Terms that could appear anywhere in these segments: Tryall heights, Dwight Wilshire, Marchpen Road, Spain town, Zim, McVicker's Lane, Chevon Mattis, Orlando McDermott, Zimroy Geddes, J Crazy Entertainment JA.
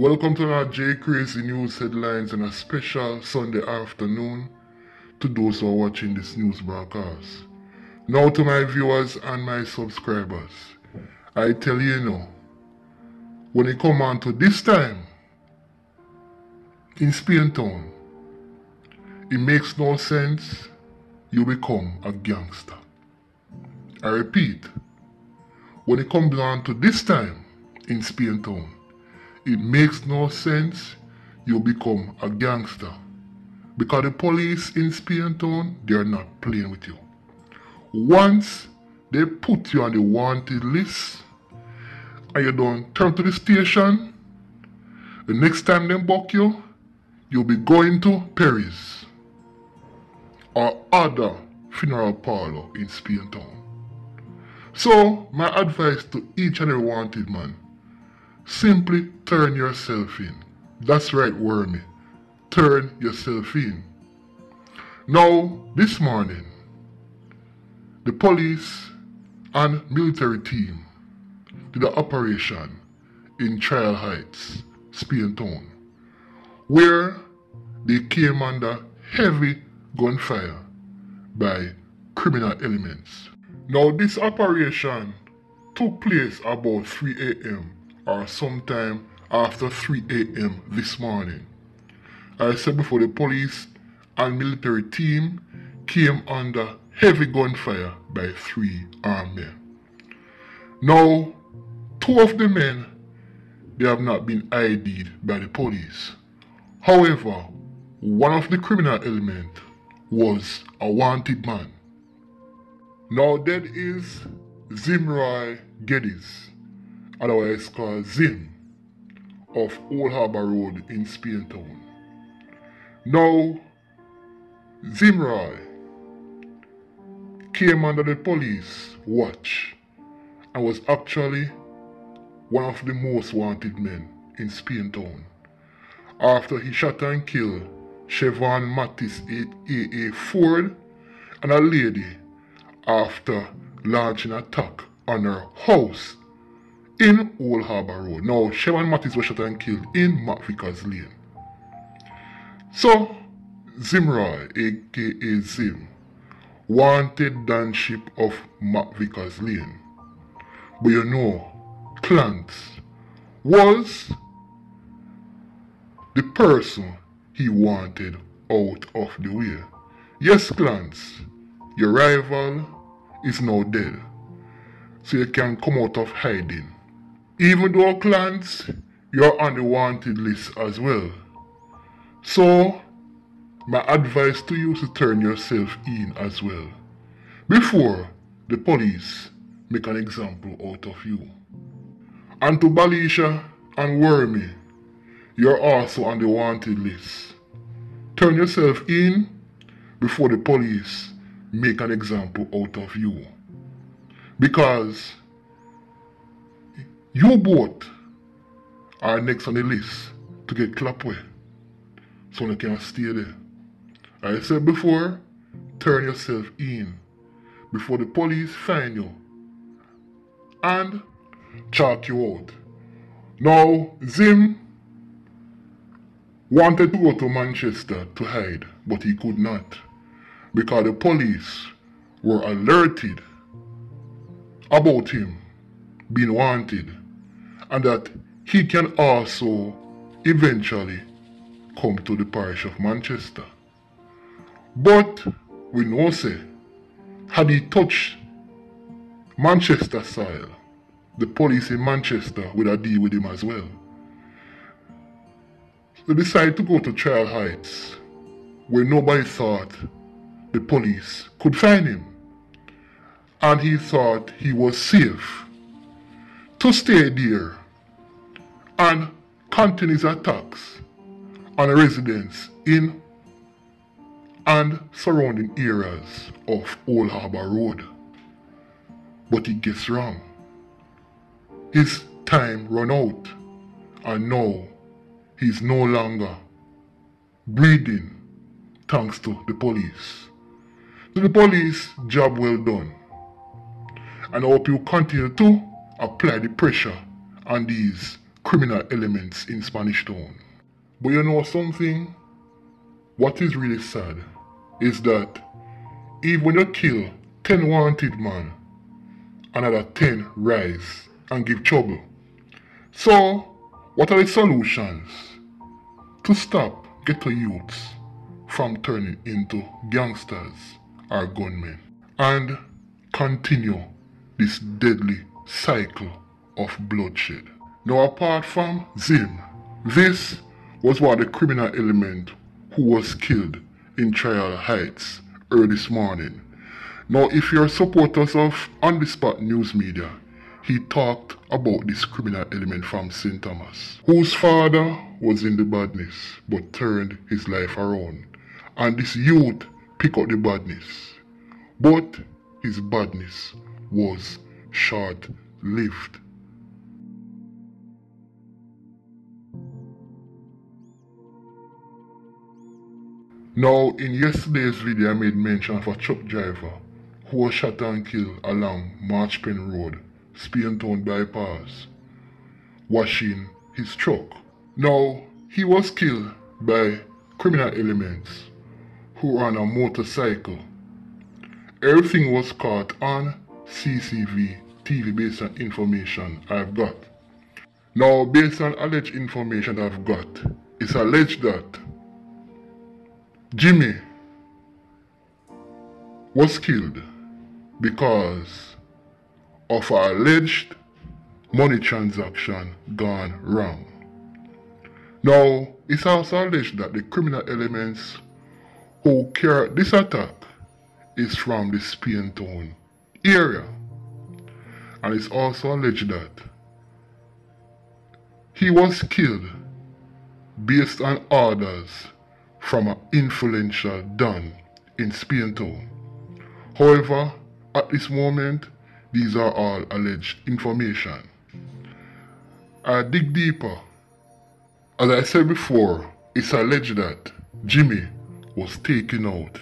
Welcome to our J Crazy News headlines and a special Sunday afternoon to those who are watching this news broadcast. Now to my viewers and my subscribers, I tell you now, when it come on to this time in Spain town, it makes no sense you become a gangster. I repeat, when it comes down to this time in Spain town, it makes no sense you become a gangster, because the police in Spain town, they are not playing with you. Once they put you on the wanted list and you don't turn to the station, the next time they buck you, you'll be going to Paris or other funeral parlor in Spain town. So my advice to each and every wanted man, simply turn yourself in. That's right, Wormy. Turn yourself in. Now, this morning, the police and military team did an operation in Tryall heights, Spain town, where they came under heavy gunfire by criminal elements. Now, this operation took place about 3 a.m. or sometime after 3 a.m. this morning. I said before, the police and military team came under heavy gunfire by 3 armed men. Now, 2 of the men, they have not been ID'd by the police. However, one of the criminal element was a wanted man. Now, that is Zimroy Geddes, otherwise called Zim, of Old Harbour Road in Spain town. Now, Zimroy came under the police watch and was actually one of the most wanted men in Spain town, after he shot and killed Chevon Mattis AA Ford and a lady after launching an attack on her house in Old Harbour Road. Now, Chevon Mattis was shot and killed in McVicker's Lane. So, Zimroy, aka Zim, wanted danship of McVicker's Lane. But you know, Clance was the person he wanted out of the way. Yes, Clance, your rival is now dead, so you can come out of hiding. Even though, Clance, you're on the wanted list as well. So, my advice to you is to turn yourself in as well, before the police make an example out of you. And to Balisha and Wormy, you're also on the wanted list. Turn yourself in before the police make an example out of you, because you both are next on the list to get clapped with, so you can stay there. I said before, turn yourself in before the police find you and chart you out. Now, Zim wanted to go to Manchester to hide, but he could not, because the police were alerted about him being wanted and that he can also eventually come to the parish of Manchester. But we know, say, had he touched Manchester soil, the police in Manchester would have deal with him as well. So they decided to go to Tryall heights, where nobody thought the police could find him, and he thought he was safe to stay there and continue his attacks on residents in and surrounding areas of Old Harbour Road. But he gets wrong. His time run out, and now he's no longer breathing thanks to the police. So the police, job well done. And I hope you continue to apply the pressure on these criminal elements in Spanish Town. But you know something? What is really sad is that even when you kill 10 wanted man, another 10 rise and give trouble. So, what are the solutions to stop ghetto youths from turning into gangsters or gunmen and continue this deadly cycle of bloodshed? Now, apart from Zim, this was one of the criminal element who was killed in Tryall Heights early this morning. Now, if you're supporters of On The Spot News Media, he talked about this criminal element from St. Thomas, whose father was in the badness but turned his life around. And this youth picked up the badness, but his badness was short-lived. Now, in yesterday's video, I made mention of a truck driver who was shot and killed along Marchpen Road, Spain Town bypass, washing his truck. Now, he was killed by criminal elements who were on a motorcycle. Everything was caught on CCTV based on information I've got. Now, based on alleged information I've got, it's alleged that Jimmy was killed because of an alleged money transaction gone wrong. Now, it's also alleged that the criminal elements who carried this attack is from the Spain Town area. And it's also alleged that he was killed based on orders from an influential don in Spain Town. However, at this moment, these are all alleged information. I dig deeper. As I said before, it's alleged that Jimmy was taken out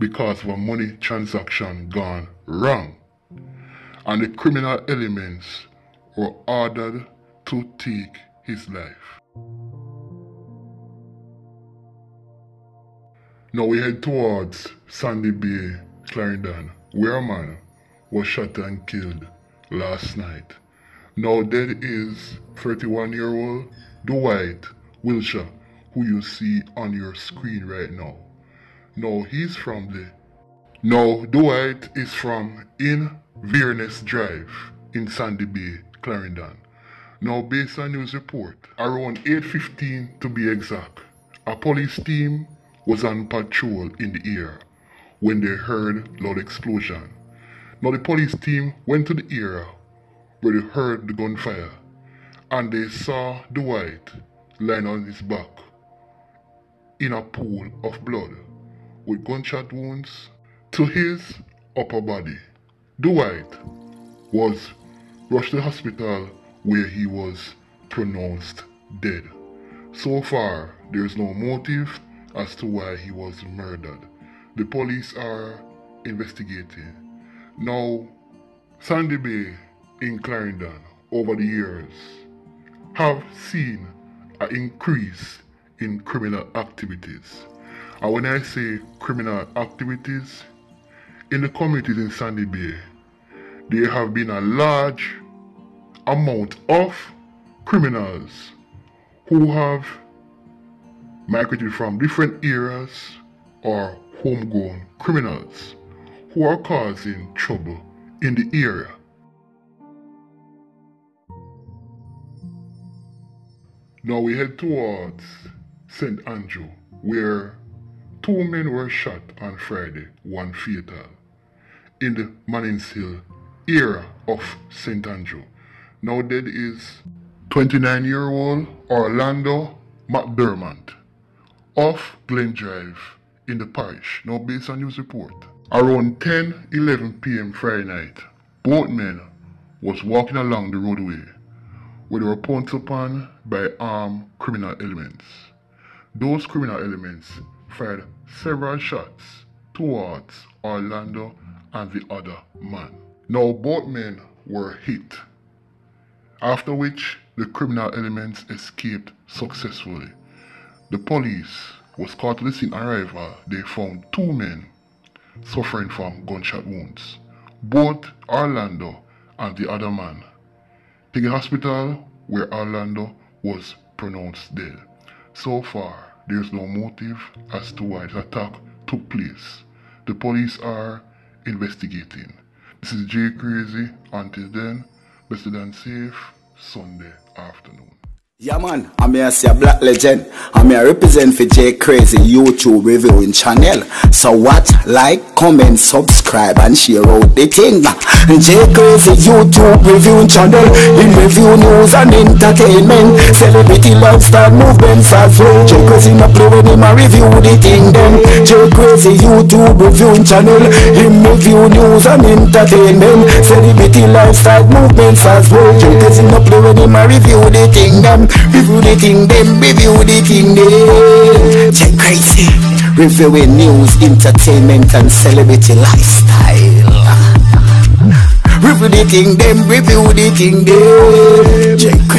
because of a money transaction gone wrong. And the criminal elements were ordered to take his life. Now we head towards Sandy Bay, Clarendon, where a man was shot and killed last night. Now dead is 31-year-old Dwight Wilshire, who you see on your screen right now. Now Dwight is from Inverness Drive in Sandy Bay, Clarendon. Now based on news report, around 8:15 to be exact, a police team was on patrol in the area when they heard loud explosion. Now the police team went to the area where they heard the gunfire and they saw Dwight lying on his back in a pool of blood with gunshot wounds to his upper body. Dwight was rushed to the hospital where he was pronounced dead. So far, there is no motive as to why he was murdered. The police are investigating. Now, Sandy Bay in Clarendon over the years have seen an increase in criminal activities. And when I say criminal activities, in the communities in Sandy Bay, there have been a large amount of criminals who have migrated from different areas or homegrown criminals who are causing trouble in the area. Now we head towards St. Andrew, where two men were shot on Friday, one fatal, in the Mannings Hill area of St. Andrew. Now dead is 29-year-old Orlando McDermott of Glen Drive in the parish. Now based on news report, around 10:11 p.m. Friday night, both men was walking along the roadway where they were pounced upon by armed criminal elements. Those criminal elements fired several shots towards Orlando and the other man. Now both men were hit, after which the criminal elements escaped successfully. The police was caught at the scene arrival. They found two men suffering from gunshot wounds. Both Orlando and the other man to the hospital, where Orlando was pronounced dead. So far, there's no motive as to why the attack took place. The police are investigating. This is J Crazy. Until then, blessed and safe Sunday afternoon. Yeah man, I'm here as a black legend. I'm here represent for J Crazy YouTube reviewing channel. So watch, like, comment, subscribe and share out the thing. J Crazy YouTube reviewing channel. In review news and entertainment, celebrity lifestyle movements are flow. J Crazy not play when him a review the thing then. J Crazy YouTube reviewing channel. In review news and entertainment, celebrity lifestyle movements are flow. J Crazy not play when him a review the thing then. Review the thing them, review the thing them. J Crazy reviewing news, entertainment and celebrity lifestyle. Review the thing them, review the thing them. J Crazy.